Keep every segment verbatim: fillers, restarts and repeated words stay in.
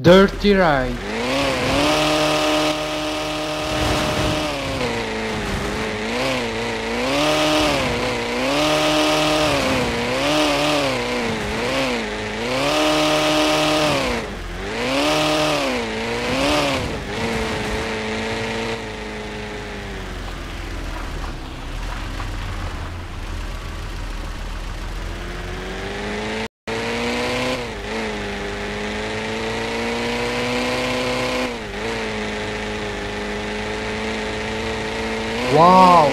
Dirty Ride. Wow!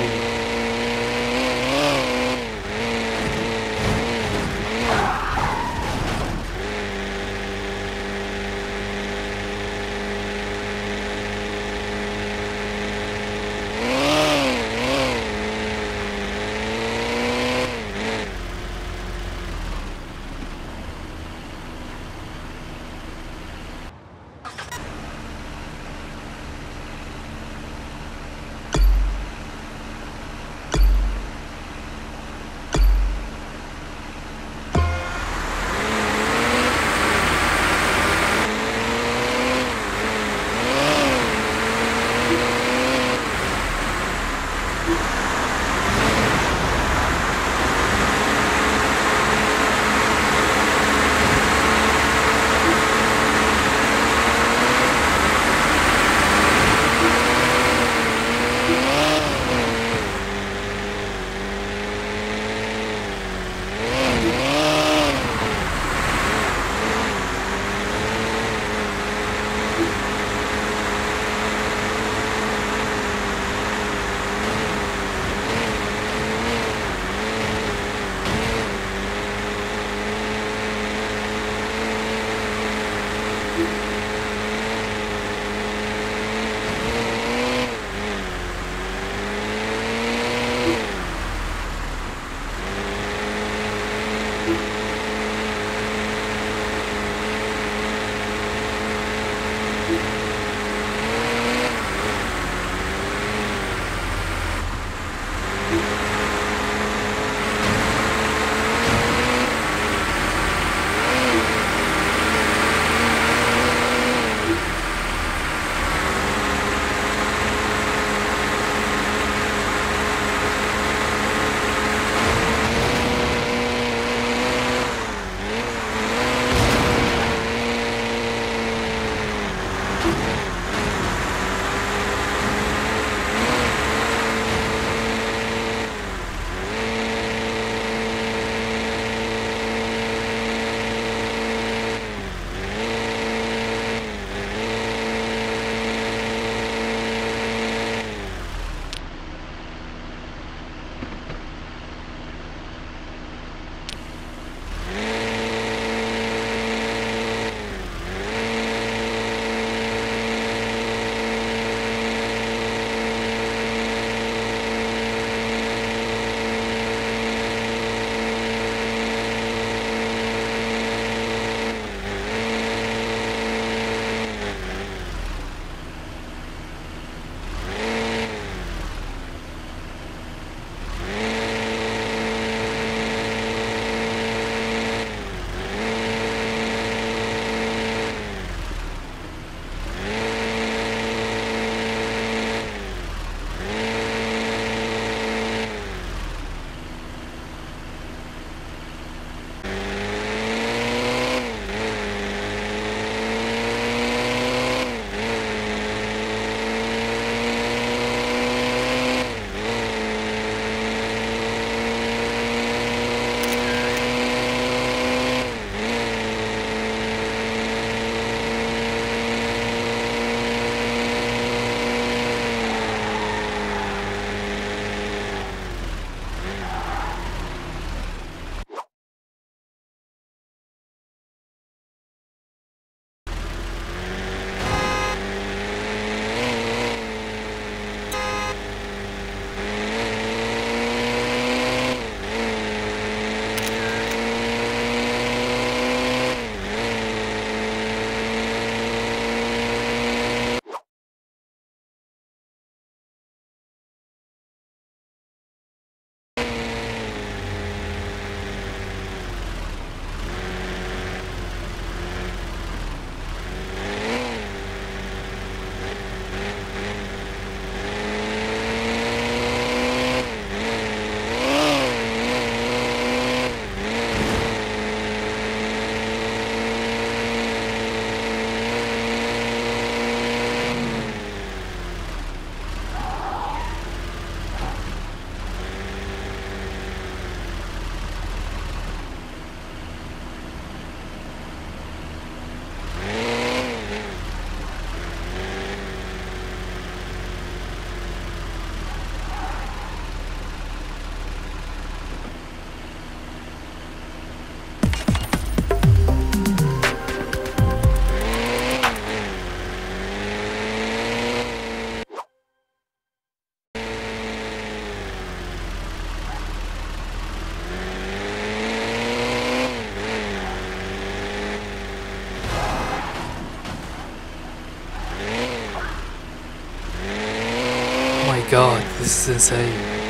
This is insane.